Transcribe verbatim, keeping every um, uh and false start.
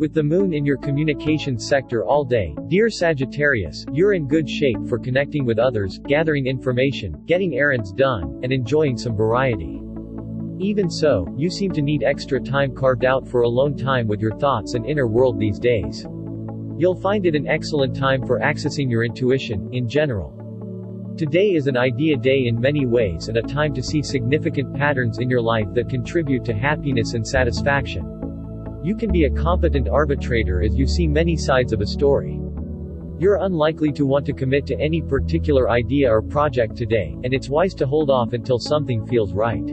With the moon in your communications sector all day, dear Sagittarius, you're in good shape for connecting with others, gathering information, getting errands done, and enjoying some variety. Even so, you seem to need extra time carved out for alone time with your thoughts and inner world these days. You'll find it an excellent time for accessing your intuition, in general. Today is an idea day in many ways and a time to see significant patterns in your life that contribute to happiness and satisfaction. You can be a competent arbitrator as you see many sides of a story. You're unlikely to want to commit to any particular idea or project today, and it's wise to hold off until something feels right.